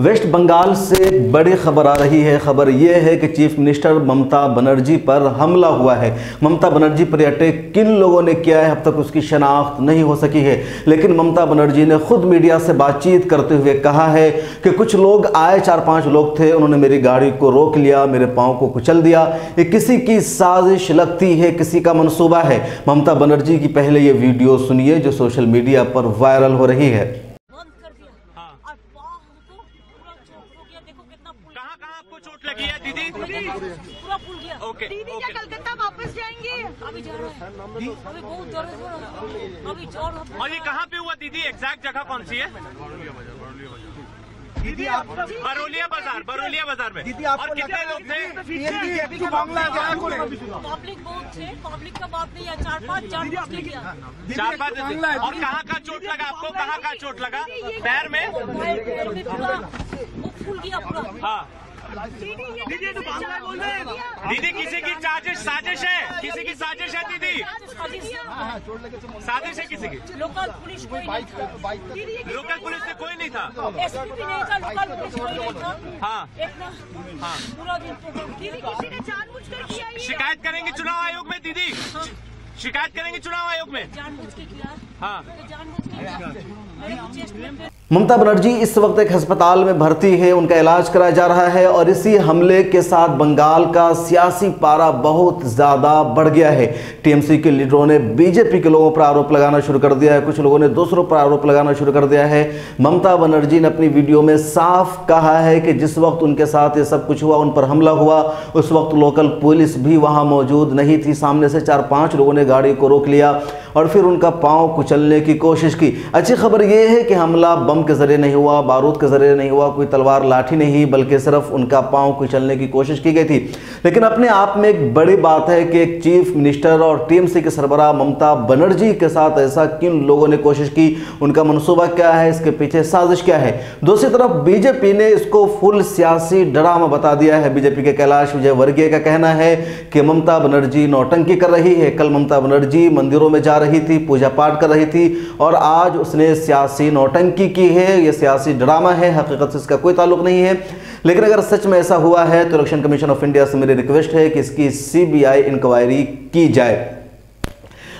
Waste Bengal से बड़ी खबर आ रही है। खबर यह है कि चीफ मिनिस्टर ममता बनर्जी पर हमला हुआ है। ममता बनर्जी पर अटैक किन लोगों ने किया है अब तक उसकी शनाख्त नहीं हो सकी है, लेकिन ममता बनर्जी ने खुद मीडिया से बातचीत करते हुए कहा है कि कुछ लोग आए, 4-5 लोग थे, उन्होंने मेरी गाड़ी को रोक लिया, मेरे पाँव को कुचल दिया। ये किसी की साजिश लगती है, किसी का मनसूबा है। ममता बनर्जी की पहले ये वीडियो सुनिए जो सोशल मीडिया पर वायरल हो रही है। पूरा पुल गया। ओके। दीदी क्या कलकत्ता वापस जाएंगे? अभी जा रहे हैं। अभी बहुत दर्द हो रहा है। अभी जा रहे हैं। और ये कहाँ पे हुआ दीदी? एग्जैक्ट जगह कौन सी है? दीदी आप बरोलिया बाजार में। दीदी आप कितने लोग थे? पब्लिक बहुत थे, पब्लिक का बात नहीं है। 4-5 और कहाँ का चोट लगा आपको? कहाँ का चोट लगा? पैर में? फूल गया पूरा। हाँ दीदी तो बांग्ला बोल रहे हैं। दीदी किसी की साजिश है, किसी की साजिश है दीदी, साजिश है किसी की। लोकल पुलिस कोई नहीं था, लोकल पुलिस से कोई नहीं था, एसपी भी नहीं था, लोकल पुलिस कोई नहीं था। हाँ पूरा दिन दीदी किसी ने जानबूझ कर किया। शिकायत करेंगे चुनाव आयोग में दीदी, शिकायत करेंगे चुनाव आयोग में। जानबूझ के किया। हाँ ममता बनर्जी इस वक्त एक अस्पताल में भर्ती है, उनका इलाज कराया जा रहा है और इसी हमले के साथ बंगाल का सियासी पारा बहुत ज़्यादा बढ़ गया है। टीएमसी के लीडरों ने बीजेपी के लोगों पर आरोप लगाना शुरू कर दिया है, कुछ लोगों ने दूसरों पर आरोप लगाना शुरू कर दिया है। ममता बनर्जी ने अपनी वीडियो में साफ कहा है कि जिस वक्त उनके साथ ये सब कुछ हुआ, उन पर हमला हुआ, उस वक्त लोकल पुलिस भी वहाँ मौजूद नहीं थी। सामने से 4-5 लोगों ने गाड़ी को रोक लिया और फिर उनका पाँव कुचलने की कोशिश की। अच्छी खबर ये है कि हमला के जरिए नहीं हुआ, बारूद के जरिए नहीं हुआ, कोई तलवार लाठी नहीं, बल्कि सिर्फ उनका पांव कुचलने की कोशिश की गई थी। लेकिन अपने आप में एक बड़ी बात है कि एक चीफ मिनिस्टर और टीएमसी के सरबराह ममता बनर्जी के साथ ऐसा किन लोगों ने कोशिश की, उनका मनसूबा क्या है, इसके पीछे साजिश क्या है। दूसरी तरफ बीजेपी ने इसको फुल सियासी ड्रामा बता दिया है। बीजेपी के कैलाश विजयवर्गीय का कहना है कि ममता बनर्जी नौटंकी कर रही है। कल ममता बनर्जी मंदिरों में जा रही थी, पूजा पाठ कर रही थी और आज उसने सियासी नौटंकी की है। यह सियासी ड्रामा है, हकीकत से इसका कोई ताल्लुक नहीं है। लेकिन अगर सच में ऐसा हुआ है तो इलेक्शन कमीशन ऑफ इंडिया से मेरी रिक्वेस्ट है कि इसकी सीबीआई इंक्वायरी की जाए।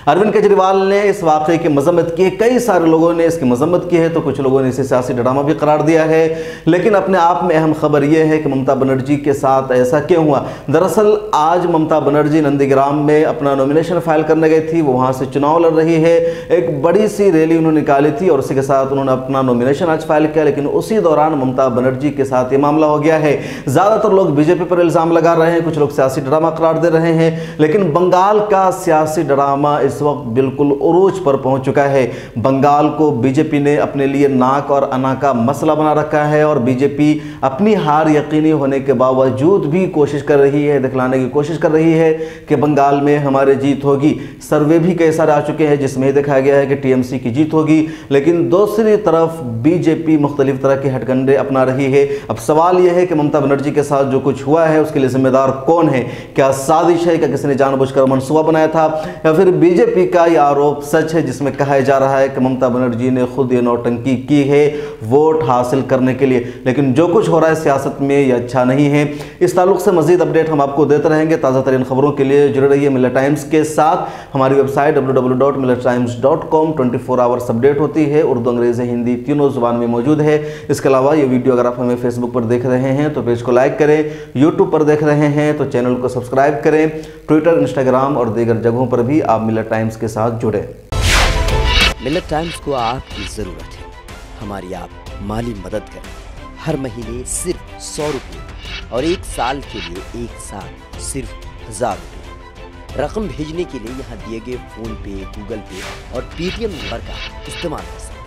अरविंद केजरीवाल ने इस वाक़े की मजम्मत की है, कई सारे लोगों ने इसकी मजम्मत की है तो कुछ लोगों ने इसे सियासी ड्रामा भी करार दिया है। लेकिन अपने आप में अहम खबर यह है कि ममता बनर्जी के साथ ऐसा क्यों हुआ। दरअसल आज ममता बनर्जी नंदीग्राम में अपना नॉमिनेशन फाइल करने गई थी, वो वहाँ से चुनाव लड़ रही है। एक बड़ी सी रैली उन्होंने निकाली थी और उसी के साथ उन्होंने अपना नॉमिनेशन आज फाइल किया, लेकिन उसी दौरान ममता बनर्जी के साथ ये मामला हो गया है। ज़्यादातर लोग बीजेपी पर इल्ज़ाम लगा रहे हैं, कुछ लोग सियासी ड्रामा करार दे रहे हैं, लेकिन बंगाल का सियासी ड्रामा इस वक्त बिल्कुल उरूज पर पहुंच चुका है। बंगाल को बीजेपी ने अपने लिए नाक और अना का मसला बना रखा है और बीजेपी अपनी हार यकीनी होने के बावजूद भी कोशिश कर रही है, दिखलाने की कोशिश कर रही है कि बंगाल में हमारे जीत होगी। सर्वे भी कई सारे आ चुके हैं जिसमें दिखाया गया है कि टीएमसी की जीत होगी, लेकिन दूसरी तरफ बीजेपी मुख्तलिफ तरह के हटकंडे अपना रही है। अब सवाल यह है कि ममता बनर्जी के साथ जो कुछ हुआ है उसके लिए जिम्मेदार कौन है? क्या साजिश है? क्या किसी ने जानबूझकर मनसूबा बनाया था? या फिर बीजेपी का यह आरोप सच है जिसमें कहा जा रहा है कि ममता बनर्जी ने खुद ये नौटंकी की है वोट हासिल करने के लिए। लेकिन जो कुछ हो रहा है सियासत में ये अच्छा नहीं है। इस ताल्लुक से मजीद अपडेट हम आपको देते रहेंगे। ताज़ा तरीन खबरों के लिए जुड़े रहिए मिलट टाइम्स के साथ। हमारी वेबसाइट www.millettimes.com 24 आवर्स अपडेट होती है, उर्दू, अंग्रेजी, हिंदी तीनों जुबान में मौजूद है। इसके अलावा ये वीडियो अगर आप हमें फेसबुक पर देख रहे हैं तो पेज को लाइक करें, यूट्यूब पर देख रहे हैं तो चैनल को सब्सक्राइब करें। ट्विटर, इंस्टाग्राम और दीगर जगहों पर भी आप मिलत टाइम्स के साथ जुड़े। मिलत टाइम्स को आपकी जरूरत है, हमारी आप माली मदद करें। हर महीने सिर्फ 100 रुपये और एक साल के लिए एक साल सिर्फ 1000 रुपये। रकम भेजने के लिए यहाँ दिए गए फोन पे, गूगल पे और पेटीएम नंबर का इस्तेमाल कर सकते हैं।